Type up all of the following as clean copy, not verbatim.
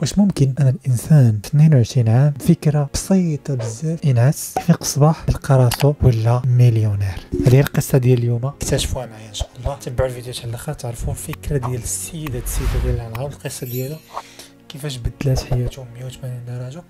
واش ممكن ان الانسان في 22 عام فكره بسيطه بزاف ينعس يفيق الصباح يلقى راسو ولا مليونير؟ هذه القصه ديال اليوم، اكتشفوها معايا ان شاء الله. تبعوا الفيديو حتى الاخر تعرفوا الفكره ديال السيده ديال العنعام، القصه ديالها كيفاش بدلات حياته 180 درجه،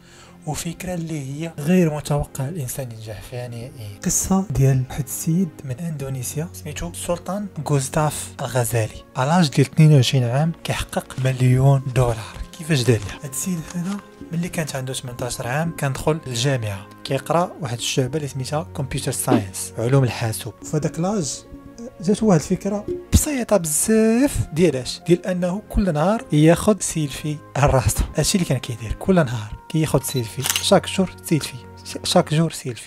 وفكره اللي هي غير متوقع الانسان ينجح فيها. يعني قصه ديال واحد السيد من اندونيسيا سميتو سلطان غوستاف الغزالي، على اج ديال 22 عام كيحقق $1,000,000. كيفاش دار ليها؟ هاد السيد هذا ملي كانت عنده 18 عام كان دخل الجامعه كيقرا واحد الشعبه اللي سميتها كمبيوتر ساينس، علوم الحاسوب. فداك لاج جاتو واحد الفكره بسيطه بزاف ديال انه كل نهار ياخذ سيلفي على راسو. هادشي اللي كان كيدير، كل نهار كياخذ سيلفي، شاك جور سيلفي.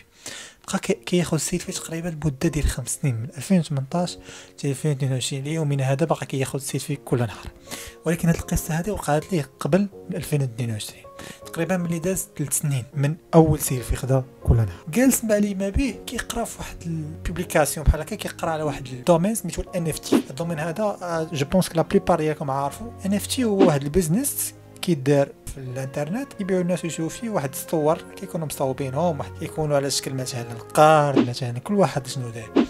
بقى كياخذ سيلفي تقريبا لمده ديال 5 سنين، من 2018 حتى 2022 ليومنا هذا باقي كياخذ سيلفي كل نهار. ولكن هذه القصه هذه وقعت ليه قبل من 2022 تقريبا، ملي داز 3 سنين من اول سيلفي خدا كل نهار. جالس مع لي ما به كيقرا في واحد البوبليكاسيون بحال هكا، كيقرا على واحد الدومين سميتو NFT. الدومين هذا جو بونس كلا بليبار ديالكم عارفو. NFT هو واحد البيزنس كيدار في الانترنت، كيبيعوا الناس يشوفوا فيه واحد الصور كيكونوا مصاوبينهم، واحد كيكونوا على شكل مثلا القار، مثلا كل واحد شنو داير،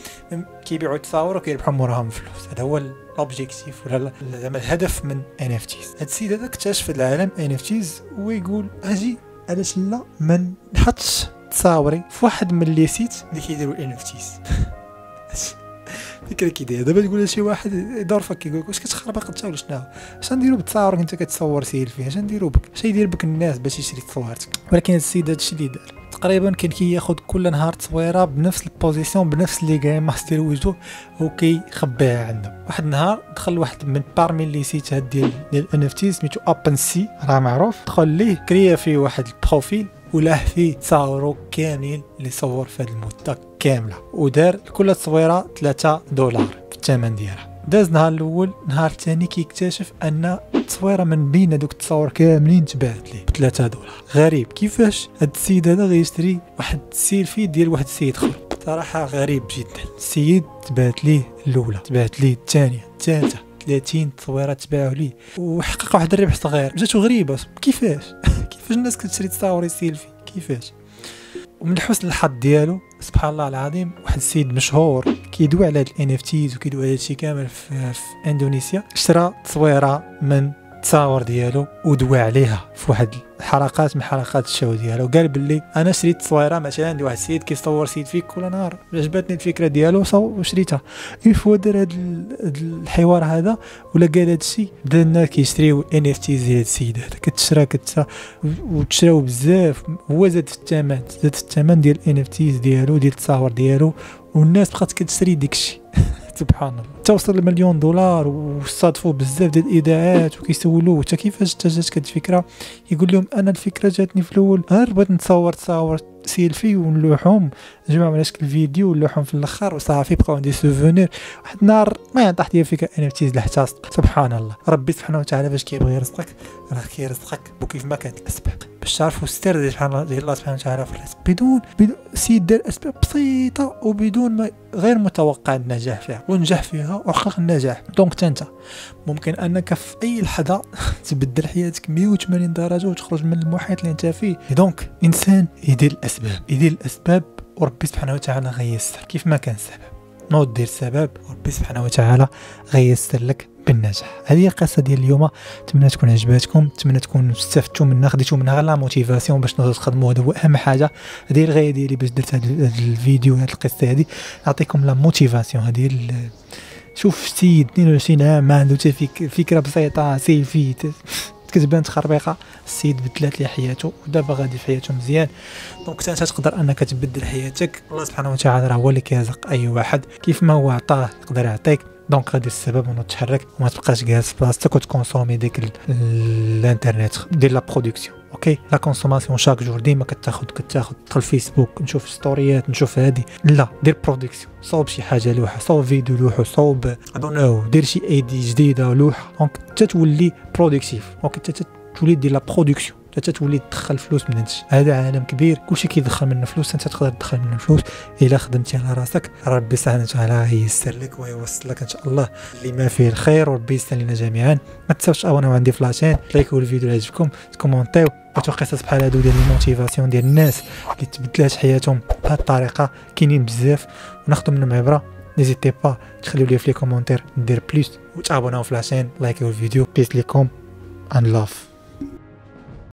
كيبيعوا التصاور وكيربحوا موراهم فلوس. هذا هو الاوبجيكتيف ولا زعما الهدف من NFTs. هذا السيد هذا اكتشف العالم NFTs ويقول اجي علاش لا ما نحطش تصاوري في واحد من لي سيت اللي كيديروا NFTs. فكره كيداير دابا تقول لشي واحد ظرفك كيقول لك واش كتخربق انت ولا شنو؟ اش نديرو بتصاورك انت كتصور سيلفي؟ اش نديرو بك؟ اش يدير بك الناس باش يشري تصويرتك؟ ولكن هذا السيد هذا الشيء اللي دار، تقريبا كان كياخذ كل نهار تصويره بنفس البوزيسيون، بنفس لي غيماس ديال وجهه وكيخبيها عنده. واحد النهار دخل واحد من بارمي لي سيت هاد ديال NFT سميتو اوبن سي، راه معروف. دخل ليه كريا فيه واحد البروفيل ولاه فيه تصاورو كاملين اللي صور في هاد المده كامله، ودار كل تصويره $3 في الثمن ديالها. داز نهار الاول، نهار الثاني كيكتشف ان التصويره من بين هذوك التصاور كاملين تباعت ليه $3. غريب كيفاش هاد السيد هذا غيشتري واحد السيلفي ديال واحد السيد اخر. صراحه غريب جدا. السيد تباعت ليه الاولى، تباعت ليه الثانيه، الثالثه، 30 تصويره تباعوا ليه وحقق واحد الربح صغير. جاتو غريبه كيفاش كيفاش الناس كتشري تصاور سيلفي كيفاش. ومن حسن الحظ ديالو سبحان الله العظيم، واحد السيد مشهور كيدوي على هاد NFT وكيدوي على هادشي كامل في اندونيسيا، اشترى تصويره من التصاور ديالو ودوى عليها في واحد الحلقات من حلقات الشو ديالو. قال باللي انا شريت تصويره مثلا عند واحد السيد كيصور سيلفي كل نهار، عجبتني الفكره ديالو وشريتها. يفوا دار هاد الحوار هذا ولا قال هادشي، بدا الناس كيشريو NFT ديال السيد هذا، كتشرا وتشراو بزاف. هو زاد في الثمن، زاد في الثمن ديال NFT ديالو، ديال التصاور ديالو، والناس بقات كتشري داكشي. سبحان الله توصل $1,000,000 وصادفوا بزاف ديال الاذاعات وكيسولوه حتى كيفاش جاتك هاد الفكره. يقول لهم انا الفكره جاتني في الاول غير بغيت نصور تصاور سيلفي ونلوحهم، نجمعهم على شكل فيديو ونلوحهم في الاخر وصافي بقاو عندي سوفونير. واحد النهار ما طاحت لي فكره NFT لحتى صدق. سبحان الله ربي سبحانه وتعالى باش كيبغي يرزقك راه كيرزقك وكيف ما كانت الاسباب. باش تعرفوا السر ديال الله سبحانه وتعالى في الرزق، بدون السيد دار اسباب بسيطه وبدون ما غير متوقع النجاح فيها، ونجح فيها وحقق النجاح. دونك انت ممكن انك في اي لحظه تبدل حياتك 180 درجه وتخرج من المحيط اللي انت فيه. دونك انسان يدير الاسباب، يدير الاسباب وربي سبحانه وتعالى غيسر كيف ما كان السبب. ما دير السبب وربي سبحانه وتعالى غيسر لك بالنجاح. هذه القصه ديال اليوم، نتمنى تكون عجباتكم، نتمنى تكونوا استفدتوا منها، خديتوا منها غير لا موتيفاسيون باش نوضوا تخدموا. هذا هو اهم حاجه، هذه الغايه ديالي باش درت هذا الفيديو. هذه القصه هذه نعطيكم لا موتيفاسيون. هذه شوف سيد 22 عام ما عنده حتى فكره بسيطه، سيلفي كتبان تخربيقه، السيد بدلات ليه حياته ودابا غادي في حياته مزيان. دونك انت تقدر انك تبدل حياتك، الله سبحانه وتعالى راه هو اللي كيرزق اي واحد كيف ما هو عطاه يقدر يعطيك. دونك غادي السبب انه تتحرك وما تبقاش جالس في بلاصتك وتكونسومي ديك الانترنت، دير لا برودكسيون. اوكي لا كونسوماسيون شاك جور، ديما كتاخذ دخل فيسبوك نشوف ستوريات نشوف هادي، لا دير برودكسيون، صوب شي حاجه، لوحه، صوب فيديو، لوحه، صوب ادونو، دير شي ايدي جديده، لوحه، دونك تتولي برودكتيف. دونك تولي دير لا برودكسيون، فتتولي تدخل فلوس من هادشي. هذا عالم كبير كلشي كيدخل منه فلوس، انت تقدر تدخل منه فلوس الا خدمتي على راسك. ربي سبحانه وتعالى ييسر لك ويوصل لك ان شاء الله لما فيه الخير، وربي يسهل لنا جميعا. ما تنساوش انا وعندي فلاشين لايكوا الفيديو اللي عجبكم، تكومونطيو. قصص بحال هادو ديال الموتيفاسيون ديال الناس اللي تبدلات حياتهم بهاد الطريقه كاينين بزاف وناخذ منهم عبره. نيزيتي با تخليو لي في لي كومونتير ندير بليس وتابوناو في لاشين، لايكيو الفيديو. بيس ليكم ان لاف.